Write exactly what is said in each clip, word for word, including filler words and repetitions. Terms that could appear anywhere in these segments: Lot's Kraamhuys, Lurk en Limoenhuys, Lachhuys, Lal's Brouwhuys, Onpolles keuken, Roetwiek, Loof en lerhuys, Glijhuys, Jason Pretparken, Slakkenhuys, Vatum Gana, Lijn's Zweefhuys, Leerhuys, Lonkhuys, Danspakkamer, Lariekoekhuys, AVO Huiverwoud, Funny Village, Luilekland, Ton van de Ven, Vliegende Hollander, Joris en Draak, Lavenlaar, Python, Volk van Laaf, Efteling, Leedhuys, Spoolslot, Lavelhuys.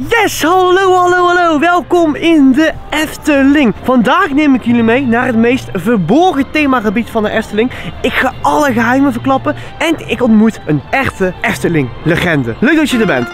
Yes, hallo, hallo, hallo. Welkom in de Efteling. Vandaag neem ik jullie mee naar het meest verborgen themagebied van de Efteling. Ik ga alle geheimen verklappen en ik ontmoet een echte Efteling-legende. Leuk dat je er bent.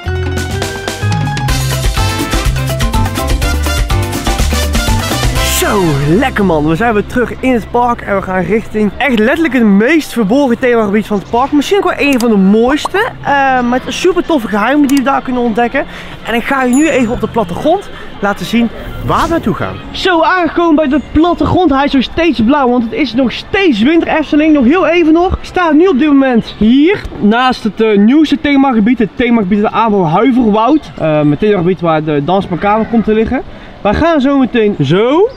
Zo, lekker man. We zijn weer terug in het park en we gaan richting echt letterlijk het meest verborgen themagebied van het park. Misschien ook wel een van de mooiste, uh, met super toffe geheimen die we daar kunnen ontdekken. En ik ga je nu even op de plattegrond laten zien waar we naartoe gaan. Zo, aangekomen bij de plattegrond. Hij is nog steeds blauw, want het is nog steeds winter Efteling. Nog heel even nog. Ik sta nu op dit moment hier, naast het uh, nieuwste themagebied. Het themagebied van de A V O Huiverwoud. Uh, het themagebied waar de Danspakkamer komt te liggen. Wij gaan zo meteen zo...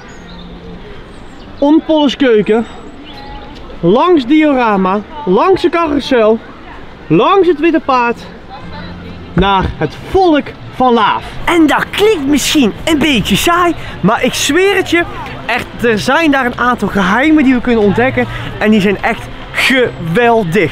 Onpolles keuken, langs diorama, langs de carousel, langs het witte paard, naar het volk van Laaf. En dat klinkt misschien een beetje saai, maar ik zweer het je, echt, er zijn daar een aantal geheimen die we kunnen ontdekken en die zijn echt geweldig.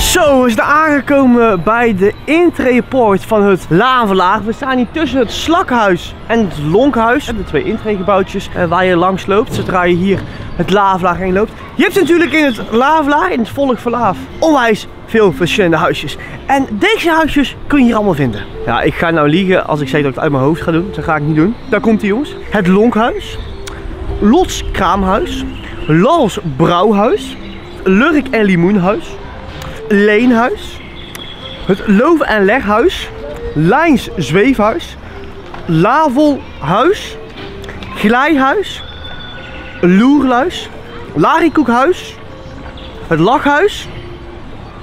Zo, we zijn aangekomen bij de intreepoort van het Lavenlaar. We staan hier tussen het Slakkenhuys en het Lonkhuys. De twee intreegebouwtjes waar je langs loopt zodra je hier het Lavenlaar heen loopt. Je hebt natuurlijk in het Lavenlaar, in het volk van Laaf, onwijs veel verschillende huisjes. En deze huisjes kun je hier allemaal vinden. Ja, ik ga nou liegen als ik zeg dat ik het uit mijn hoofd ga doen. Dat ga ik niet doen. Daar komt die jongens. Het Lonkhuys, Lot's Kraamhuys, Lal's Brouwhuys, Lurk en Limoenhuys, Lijnhuys, het Loof- en Lerhuys, Lijn's Zweefhuys, Lavelhuys, Glijhuys, Loerluis, Lariekoekhuys, het Lachhuys,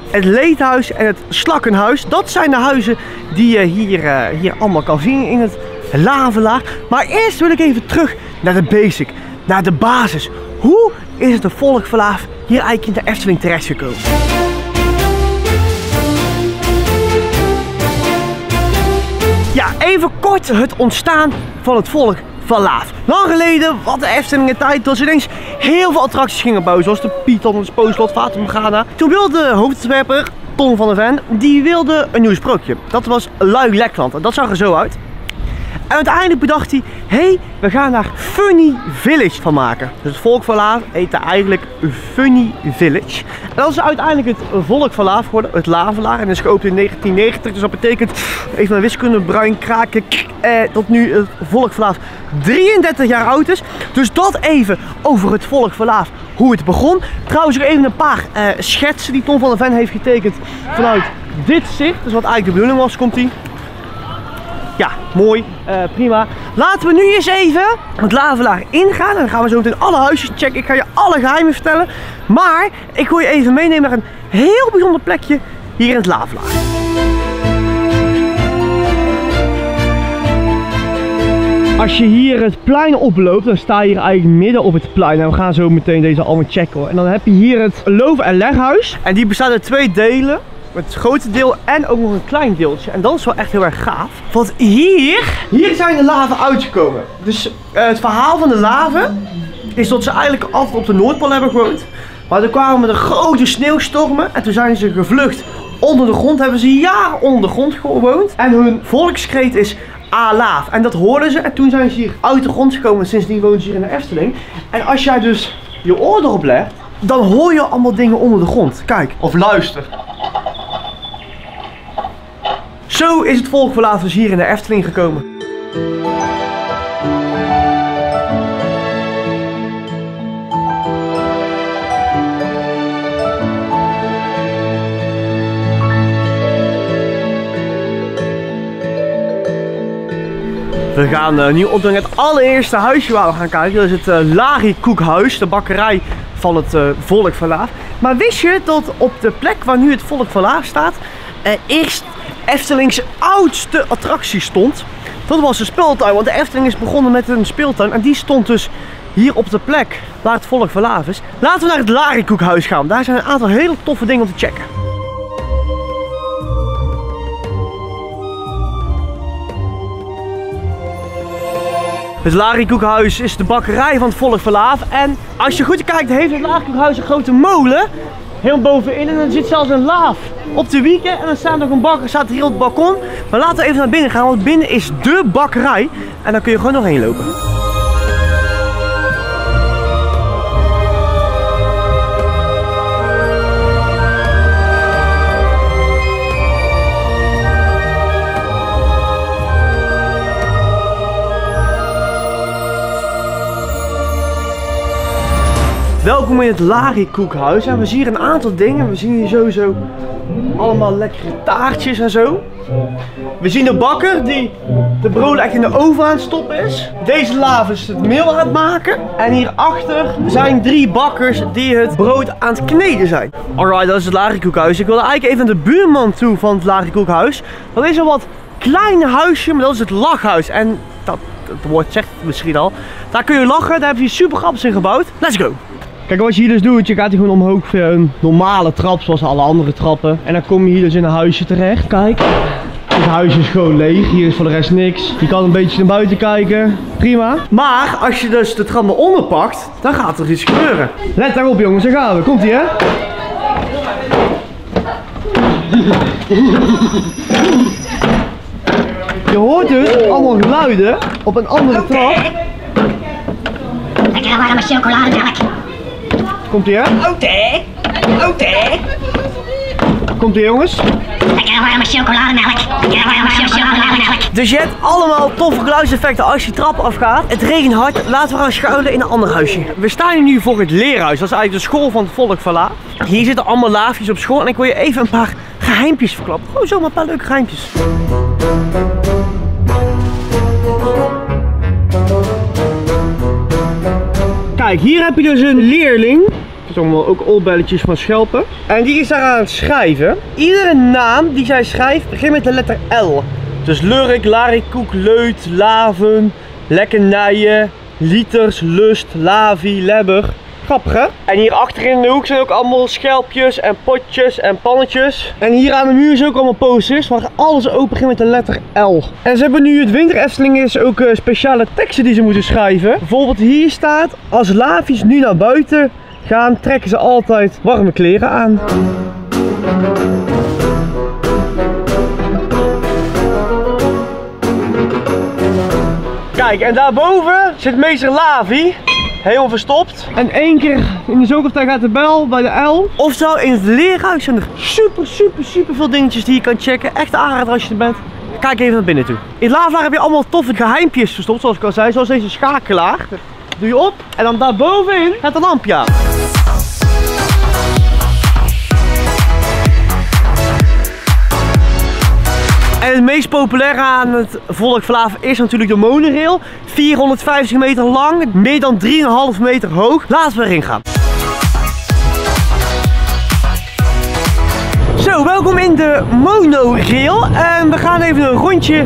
het Leedhuis en het Slakkenhuys. Dat zijn de huizen die je hier, uh, hier allemaal kan zien in het Lavenlaar. Maar eerst wil ik even terug naar de basic, naar de basis. Hoe is het de volk van Laaf hier eigenlijk in de Efteling terechtgekomen? Ja, even kort het ontstaan van het volk van Laaf. Lang geleden had de Efteling een tijd dat ze ineens heel veel attracties gingen bouwen. Zoals de Python, het Spoolslot, Vatum Gana. Toen wilde de hoofdontwerper, Ton van de Ven, die wilde een nieuw sprookje. Dat was Luilekland. En dat zag er zo uit. En uiteindelijk bedacht hij, hé, hey, we gaan daar Funny Village van maken. Dus het volk van Laaf heette eigenlijk Funny Village. En dat is uiteindelijk het volk van Laaf geworden, het Lavenlaar. En dat is geopend in negentien negentig, dus dat betekent, even naar wiskunde, bruin, kraken, eh, tot nu het volk van Laaf drieëndertig jaar oud is. Dus dat even over het volk van Laaf, hoe het begon. Trouwens, even een paar eh, schetsen die Ton van de Ven heeft getekend vanuit dit zicht. Dus wat eigenlijk de bedoeling was, komt ie. Ja, mooi, uh, prima. Laten we nu eens even het Lavenlaar ingaan. En dan gaan we zo meteen alle huisjes checken. Ik ga je alle geheimen vertellen. Maar ik wil je even meenemen naar een heel bijzonder plekje hier in het Lavenlaar. Als je hier het plein oploopt, dan sta je hier eigenlijk midden op het plein. En we gaan zo meteen deze allemaal checken hoor. En dan heb je hier het Loof- en Lerhuys. En die bestaat uit twee delen. Het grote deel en ook nog een klein deeltje. En dat is wel echt heel erg gaaf. Want hier, hier zijn de laven uitgekomen. Dus uh, het verhaal van de laven is dat ze eigenlijk altijd op de Noordpool hebben gewoond. Maar toen kwamen er grote sneeuwstormen en toen zijn ze gevlucht. Onder de grond hebben ze jaren onder de grond gewoond. En hun volkskreet is Alaaf. En dat hoorden ze en toen zijn ze hier uit de grond gekomen. Sindsdien wonen ze hier in de Efteling. En als jij dus je oor erop legt, dan hoor je allemaal dingen onder de grond. Kijk, of luister. Zo is het volk van Laaf dus hier in de Efteling gekomen. We gaan uh, nu op naar het allereerste huisje waar we gaan kijken. Dat is het uh, Lagie Koekhuis, de bakkerij van het uh, volk van Laaf. Maar wist je dat op de plek waar nu het volk van Laaf staat, uh, eerst... Eftelings oudste attractie stond. Dat was de speeltuin, want de Efteling is begonnen met een speeltuin en die stond dus hier op de plek waar het volk van Laaf is. Laten we naar het Lariekoekhuys gaan, daar zijn een aantal hele toffe dingen om te checken. Het Lariekoekhuys is de bakkerij van het Volk van Laaf. En als je goed kijkt, heeft het Lariekoekhuis een grote molen. Heel bovenin. En er zit zelfs een laaf op de wieken. En dan staat nog een bakker, staat hier op het balkon. Maar laten we even naar binnen gaan, want binnen is de bakkerij. En dan kun je gewoon nog heen lopen. Welkom in het Lariekoekhuis en we zien hier een aantal dingen. We zien hier sowieso allemaal lekkere taartjes en zo. We zien de bakker die de brood echt in de oven aan het stoppen is. Deze laaf is het meel aan het maken. En hierachter zijn drie bakkers die het brood aan het kneden zijn. Alright, dat is het Lariekoekhuis. Ik wilde eigenlijk even naar de buurman toe van het Lariekoekhuis. Dat is een wat klein huisje, maar dat is het Lachhuys. En dat, het woord zegt het misschien al. Daar kun je lachen, daar hebben ze super grappig in gebouwd. Let's go! Kijk, wat je hier dus doet, je gaat hier gewoon omhoog via een normale trap zoals alle andere trappen. En dan kom je hier dus in een huisje terecht. Kijk, dit huisje is gewoon leeg. Hier is voor de rest niks. Je kan een beetje naar buiten kijken. Prima. Maar als je dus de trap naar onder pakt, dan gaat er iets gebeuren. Let daarop jongens, daar gaan we. Komt ie hè? Je hoort dus allemaal geluiden op een andere trap. Lekker warme chocolademelk. Komt-ie hè? Oké, oké. Komt-ie jongens? Lekker warme chocolademelk. Lekker warme chocolademelk. Dus je hebt allemaal toffe geluidseffecten als je trap afgaat. Het regent hard, laten we gaan schuilen in een ander huisje. We staan nu voor het leerhuis, dat is eigenlijk de school van het Volk van Laaf. Hier zitten allemaal laafjes op school en ik wil je even een paar geheimpjes verklappen. Gewoon zomaar een paar leuke geheimpjes. Kijk, hier heb je dus een leerling. Dat zijn allemaal ook olbelletjes van schelpen. En die is daar aan het schrijven. Iedere naam die zij schrijft begint met de letter L. Dus Lurk, Lariekoek, Leut, Laven, Lekkernijen, Liters, Lust, Lavi, Lebber. Grappig hè? En hier achterin in de hoek zijn ook allemaal schelpjes en potjes en pannetjes. En hier aan de muur is ook allemaal posters waar alles ook begint met de letter L. En ze hebben nu het winter Efteling is ook uh, speciale teksten die ze moeten schrijven. Bijvoorbeeld hier staat, als laafjes nu naar buiten gaan trekken ze altijd warme kleren aan. Kijk, en daarboven zit meester Lavi. Helemaal verstopt. En één keer in de zoveel tijd gaat de bel bij de L. Oftewel in het leerhuis zijn er super, super, super veel dingetjes die je kan checken. Echt aanraden als je er bent. Kijk even naar binnen toe. In Lavenlaar heb je allemaal toffe geheimpjes verstopt, zoals ik al zei. Zoals deze schakelaar. Doe je op en dan daarbovenin gaat een lampje aan. En het meest populaire aan het Volk van Laaf is natuurlijk de monorail. vierhonderdvijftig meter lang, meer dan drieënhalf meter hoog. Laten we erin gaan. Zo, welkom in de monorail. En we gaan even een rondje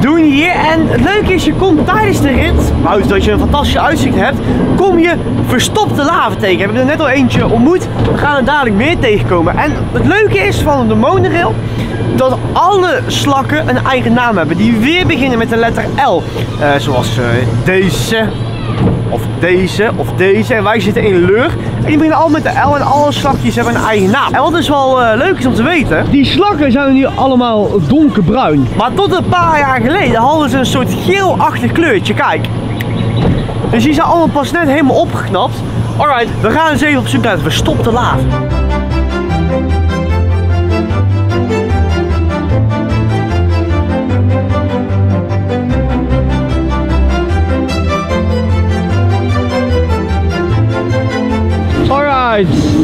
doen hier. En het leuke is, je komt tijdens de rit, buiten dat je een fantastische uitzicht hebt, kom je verstopte laven tegen. We hebben er net al eentje ontmoet. We gaan er dadelijk meer tegenkomen. En het leuke is van de monorail, dat alle slakken een eigen naam hebben, die weer beginnen met de letter L. Uh, zoals uh, deze, of deze, of deze. En wij zitten in Lurk. En die beginnen allemaal met de L en alle slakjes hebben een eigen naam. En wat dus wel uh, leuk is om te weten, die slakken zijn nu allemaal donkerbruin. Maar tot een paar jaar geleden hadden ze een soort geelachtig kleurtje, kijk. Dus die zijn allemaal pas net helemaal opgeknapt. Alright, we gaan eens even op zoek naar de verstopte laaf.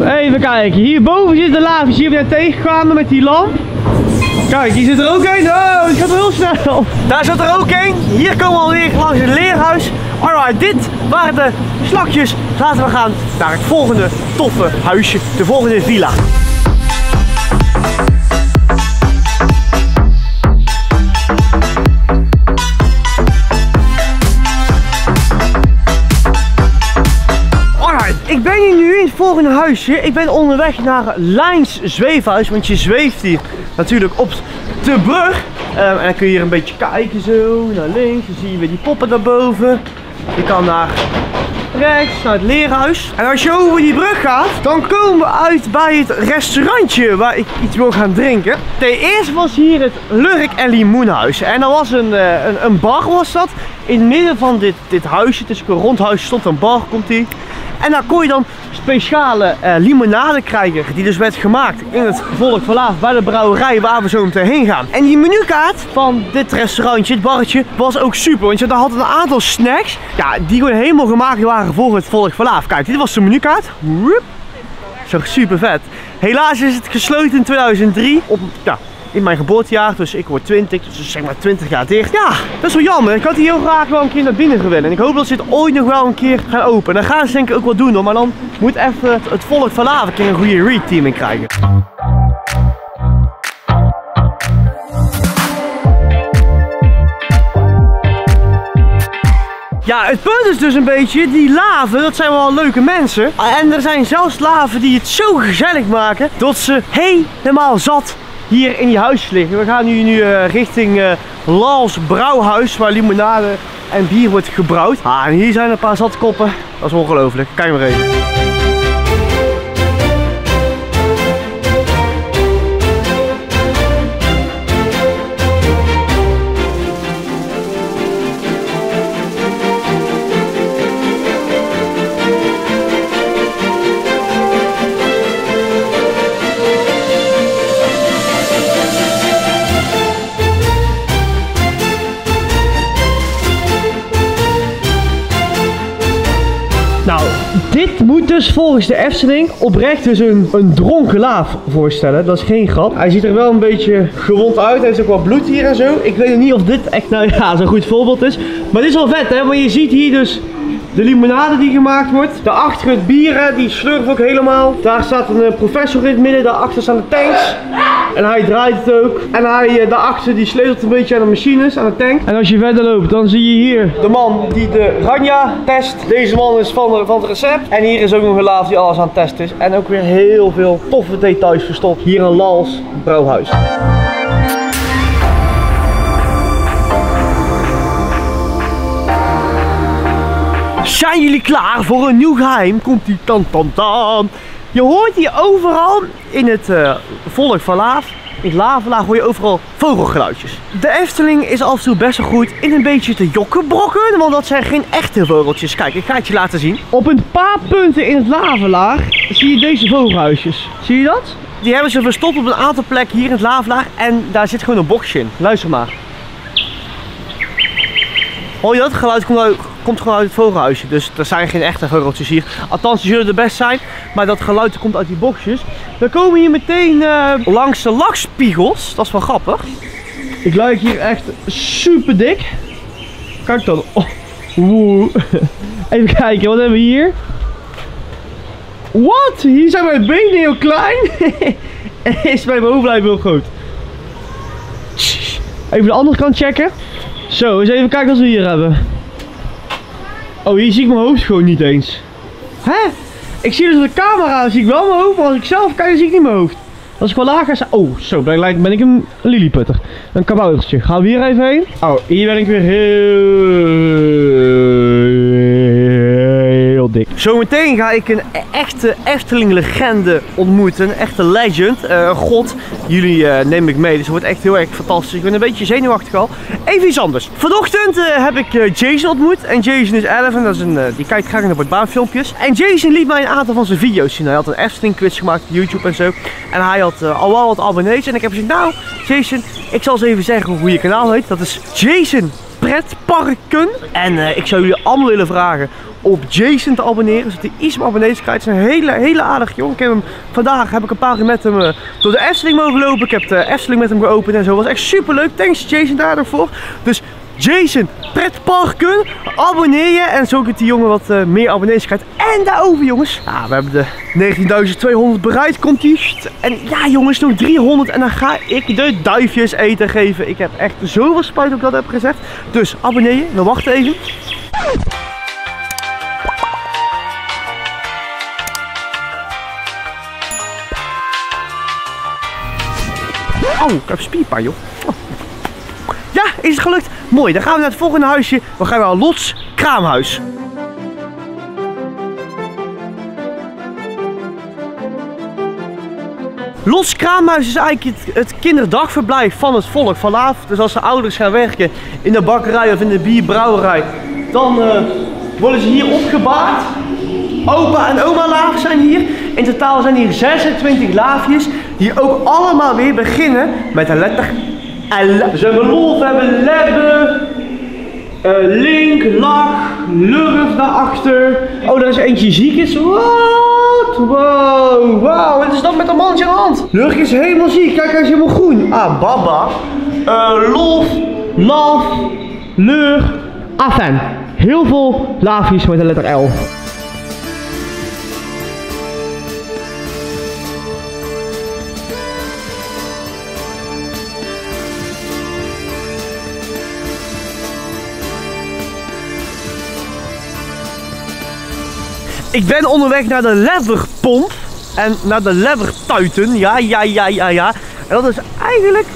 Even kijken, hierboven zit de laafjes die we net tegenkwamen met die lamp. Kijk, hier zit er ook een. Oh, het gaat heel snel. Daar zit er ook een. Hier komen we alweer langs het leerhuis. Alright, dit waren de slakjes. Laten we gaan naar het volgende toffe huisje, de volgende villa. Ik ben hier nu in het volgende huisje. Ik ben onderweg naar Lijn's Zweefhuys, want je zweeft hier natuurlijk op de brug. Um, en dan kun je hier een beetje kijken zo, naar links. Dan zie je weer die poppen daarboven. Je kan daar rechts naar het Lerhuys. En als je over die brug gaat, dan komen we uit bij het restaurantje waar ik iets wil gaan drinken. Ten eerste was hier het Lurk en Limoenhuys. En dat was een, een, een bar was dat. In het midden van dit, dit huisje, het is een rond huis, stond een bar, komt die. En daar kon je dan speciale eh, limonade krijgen, die dus werd gemaakt in het Volk van Laaf bij de brouwerij waar we zo meteen heen gaan. En die menukaart van dit restaurantje, het barretje, was ook super. Want je had een aantal snacks, ja, die gewoon helemaal gemaakt waren voor het Volk van Laaf. Kijk, dit was de menukaart. Woep. Zo super vet. Helaas is het gesloten in tweeduizend drie. Op, ja, in mijn geboortejaar, dus ik word twintig, dus zeg maar twintig jaar dicht. Ja, dat is wel jammer. Ik had hier heel graag wel een keer naar binnen gewillen. En ik hoop dat ze het ooit nog wel een keer gaan openen. Dan gaan ze denk ik ook wel doen hoor, maar dan moet even het Volk van Laaf een keer een goede reteam in krijgen. Ja, het punt is dus een beetje, die laven, dat zijn wel leuke mensen. En er zijn zelfs laven die het zo gezellig maken, dat ze helemaal zat hier in die huis liggen. We gaan nu, nu uh, richting uh, Lal's Brouwhuys, waar limonade en bier wordt gebrouwd. Ah, en hier zijn een paar zatkoppen. Dat is ongelooflijk. Kijk maar even. Dit moet dus volgens de Efteling oprecht dus een, een dronken laaf voorstellen. Dat is geen grap. Hij ziet er wel een beetje gewond uit. Hij heeft ook wat bloed hier en zo. Ik weet niet of dit echt nou ja, zo'n goed voorbeeld is. Maar dit is wel vet hè. Want je ziet hier dus de limonade die gemaakt wordt. Daarachter het bieren, die slurft ook helemaal. Daar staat een professor in het midden. Daarachter staan de tanks. En hij draait het ook. En hij daarachter die sleutelt een beetje aan de machines, aan de tank. En als je verder loopt, dan zie je hier de man die de ranja test. Deze man is van, de, van het recept. En hier is ook nog een laaf die alles aan het testen is. En ook weer heel veel toffe details verstopt. Hier in Lal's Brouwhuys. Zijn jullie klaar voor een nieuw geheim? Komt die tan tan tan. Je hoort hier overal in het uh, Volk van Laaf, in het Lavenlaar hoor je overal vogelgeluidjes. De Efteling is af en toe best wel goed in een beetje te jokkenbrokken, want dat zijn geen echte vogeltjes. Kijk, ik ga het je laten zien. Op een paar punten in het Lavenlaar zie je deze vogelhuisjes. Zie je dat? Die hebben ze verstopt op een aantal plekken hier in het Lavenlaar en daar zit gewoon een boxje in. Luister maar. Hoor je dat? Het geluid komt uit. Komt gewoon uit het vogelhuisje, dus er zijn geen echte vogeltjes hier. Althans, die zullen er best zijn, maar dat geluid komt uit die boxjes. We komen hier meteen uh, langs de lachspiegels, dat is wel grappig. Ik luik hier echt super dik. Kijk dan. Oh. Woe. Even kijken, wat hebben we hier? Wat? Hier zijn mijn benen heel klein. En is mijn bovenlijf heel groot. Even de andere kant checken. Zo, eens even kijken wat we hier hebben. Oh, hier zie ik mijn hoofd gewoon niet eens. Hè? Ik zie dus op de camera, zie ik wel mijn hoofd, maar als ik zelf kijk, zie ik niet mijn hoofd. Als ik wel lager sta... Oh, zo, blijkbaar ben ik een lilliputter. Een kaboutertje. Gaan we hier even heen? Oh, hier ben ik weer heel, heel dik. Zometeen ga ik een echte Efteling-legende ontmoeten. Een echte legend. Uh, god, jullie uh, neem ik mee, dus het wordt echt heel erg fantastisch. Ik ben een beetje zenuwachtig al. Even iets anders. Vanochtend uh, heb ik uh, Jason ontmoet. En Jason is elf en dat is een, uh, die kijkt graag naar bordbaanfilmpjes. En Jason liet mij een aantal van zijn video's zien. Hij had een Efteling quiz gemaakt op YouTube en zo. En hij had uh, al wel wat abonnees. En ik heb gezegd, nou Jason, ik zal eens even zeggen hoe je kanaal heet. Dat is Jason Pretparken. En uh, ik zou jullie allemaal willen vragen op Jason te abonneren, zodat hij iets meer abonnees krijgt. Het is een hele, hele aardige jongen. Ik heb hem, vandaag heb ik een paar keer met hem uh, door de Efteling mogen lopen. Ik heb de Efteling met hem geopend en zo. Was echt super leuk. Thanks Jason daarvoor. Dus Jason Pretparken, abonneer je en zo kunt die jongen wat uh, meer abonnees krijgt. En daarover jongens, ah, we hebben de negentienduizend tweehonderd bereikt, komt die. En ja jongens, nog driehonderd en dan ga ik de duifjes eten geven. Ik heb echt zoveel spijt op dat heb gezegd. Dus abonneer je, dan wacht even. Oh, ik heb spierpijn joh. Oh. Ja, Is het gelukt? Mooi, dan gaan we naar het volgende huisje. We gaan naar Lot's Kraamhuys. Lot's Kraamhuys is eigenlijk het kinderdagverblijf van het Volk van Laaf. Dus als de ouders gaan werken in de bakkerij of in de bierbrouwerij, dan uh, worden ze hier opgebaard. Opa en oma Laaf zijn hier. In totaal zijn hier zesentwintig laafjes die ook allemaal weer beginnen met de letter L. Ze hebben Lof, we hebben Lebbe, uh, Link, Lach, Lurk daarachter. Oh, daar is eentje ziek is. Wat? Wow, wow. Wat is dat met een man in de hand? Lurk is helemaal ziek. Kijk, hij is helemaal groen. Ah, baba. Uh, Lof, Laf, Lurk. Afijn. Heel veel laafjes met de letter L. Ik ben onderweg naar de leverpomp en naar de levertuiten, ja, ja, ja, ja, ja. En dat is eigenlijk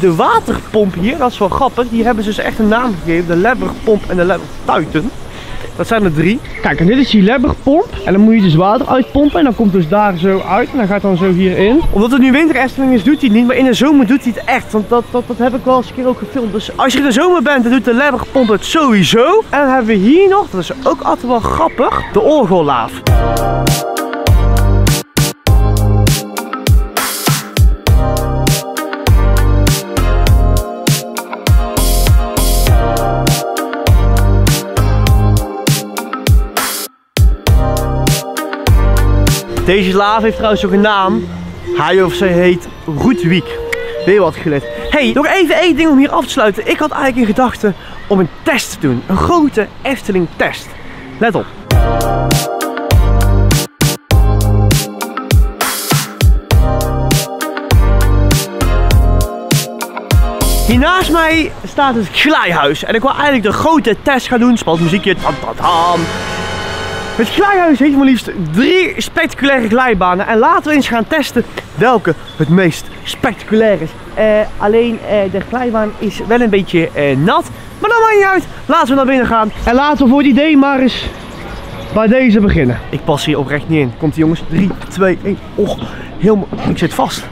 de waterpomp hier, dat is wel grappig. Die hebben ze dus echt een naam gegeven, de leverpomp en de levertuiten. Dat zijn er drie. Kijk, en dit is die leverpomp en dan moet je dus water uitpompen en dan komt dus daar zo uit en dan gaat dan zo hierin. Omdat het nu winter Efteling is, doet hij het niet, maar in de zomer doet hij het echt. Want dat, dat, dat heb ik wel eens een keer ook gefilmd. Dus als je in de zomer bent, dan doet de leverpomp het sowieso. En dan hebben we hier nog, dat is ook altijd wel grappig, de orgellaaf. Deze laaf heeft trouwens ook een naam. Hij of zij heet Roetwiek. Weer wat gelet. Hey, nog even één ding om hier af te sluiten. Ik had eigenlijk in gedachten om een test te doen. Een grote Efteling test. Let op. Hier naast mij staat het Glijhuys. En ik wil eigenlijk de grote test gaan doen. Spant muziekje. Tam, tam, tam. Het Glijhuys heeft maar liefst drie spectaculaire glijbanen en laten we eens gaan testen welke het meest spectaculair is. Uh, alleen uh, de glijbaan is wel een beetje uh, nat, maar dat maakt niet uit. Laten we naar binnen gaan en laten we voor het idee maar eens bij deze beginnen. Ik pas hier oprecht niet in. Komt-ie jongens, drie, twee, één. Och, helemaal. Ik zit vast.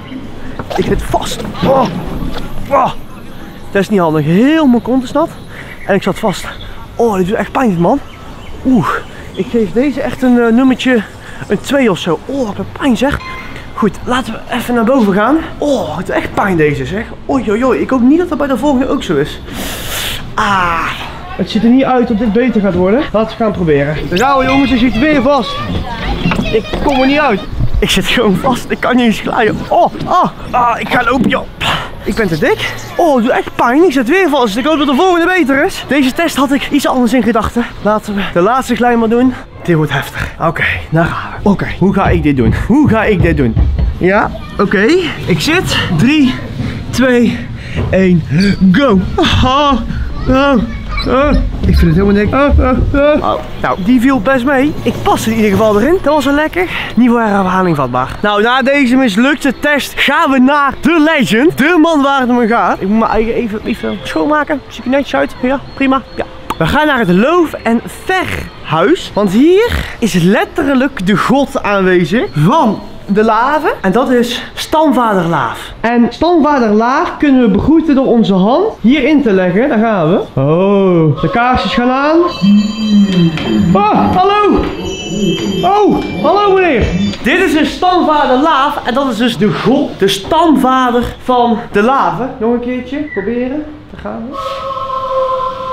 Ik zit vast. Oh. Oh. Dat is niet handig. Heel mijn kont is nat en ik zat vast. Oh, dit doet echt pijn, man. Oeh. Ik geef deze echt een uh, nummertje, een twee of zo. Oh, wat pijn zeg. Goed, laten we even naar boven gaan. Oh, het is echt pijn deze zeg. Oei, oei, oei. Ik hoop niet dat dat bij de volgende ook zo is. Ah. Het ziet er niet uit dat dit beter gaat worden. Laten we gaan proberen. Nou jongens, je zit weer vast. Ik kom er niet uit. Ik zit gewoon vast. Ik kan niet eens glijden. Oh, ah. Ah, ik ga lopen, joh. Ik ben te dik. Oh, het doet echt pijn. Ik zit weer vast. Ik hoop dat de volgende beter is. Deze test had ik iets anders in gedachten. Laten we de laatste glij maar doen. Dit wordt heftig. Oké, okay, daar gaan we. Oké, okay, hoe ga ik dit doen? Hoe ga ik dit doen? Ja, oké. Okay. Ik zit. drie, twee, één, go. Oh, oh, oh. Ik vind het helemaal niks. Oh, oh, oh. Oh, nou, die viel best mee. Ik pas er in ieder geval erin. Dat was wel lekker. Niet voor herhaling vatbaar. Nou, na deze mislukte test gaan we naar de legend. De man waar het om gaat. Ik moet mijn eigen even, even schoonmaken. Ziet er netjes uit. Ja, prima. Ja. We gaan naar het Loof- en Lerhuys. Want hier is letterlijk de god aanwezig van de laven. En dat is stamvader Laaf. En stamvader Laaf kunnen we begroeten door onze hand hierin te leggen. Daar gaan we. Oh, de kaarsjes gaan aan. Oh, hallo. Oh, hallo meneer. Dit is een stamvader Laaf. En dat is dus de god, de stamvader van de laven. Nog een keertje. Proberen. Daar gaan we.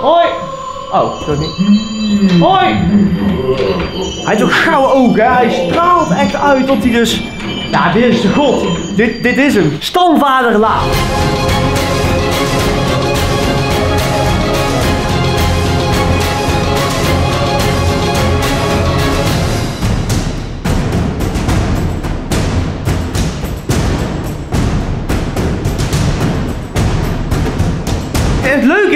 Hoi. Oh, dat niet. Hoi! Hij heeft ook gouden ogen, hè? Hij straalt echt uit tot hij dus... Ja, dit is de god. Dit, dit is hem. Stamvader Laaf.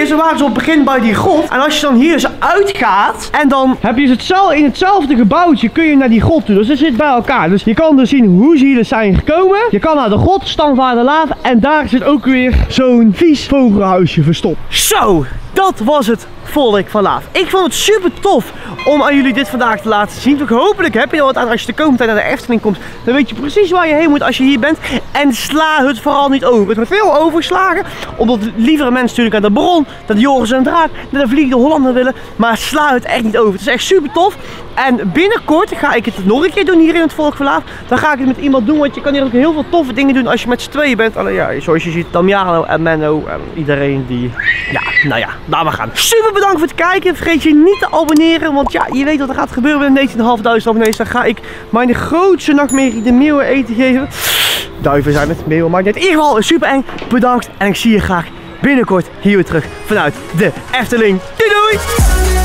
Deze waren ze op het begin bij die grot. En als je dan hier eens uitgaat en dan heb je hetzelfde, in hetzelfde gebouwtje kun je naar die grot toe. Dus het zit bij elkaar. Dus je kan dus zien hoe ze hier zijn gekomen. Je kan naar de grot, Standvaarder Laaf. En daar zit ook weer zo'n vies vogelhuisje verstopt. Zo, dat was het Volk van Laaf. Ik vond het super tof om aan jullie dit vandaag te laten zien. Dus hopelijk heb je er wat aan als je de komende tijd naar de Efteling komt. Dan weet je precies waar je heen moet als je hier bent. En sla het vooral niet over. Het wordt veel overslagen. Omdat lievere mensen natuurlijk aan de bron, dat Joris en Draak, dat de Vliegende Hollander willen. Maar sla het echt niet over. Het is echt super tof. En binnenkort ga ik het nog een keer doen hier in het Volk van Laaf. Dan ga ik het met iemand doen. Want je kan hier ook heel veel toffe dingen doen als je met z'n tweeën bent. Alleen ja, zoals je ziet, Damiano en Menno en iedereen die... Ja, nou ja, laten we gaan. Super bedankt voor het kijken. Vergeet je niet te abonneren. Want ja, je weet wat er gaat gebeuren met negentienduizend vijfhonderd abonnees. Dan ga ik mijn grootste nachtmerrie de meeuwen eten geven. Duiven zijn met meeuwen, maar net in ieder geval super eng. Bedankt en ik zie je graag binnenkort hier weer terug vanuit de Efteling. Doei doei!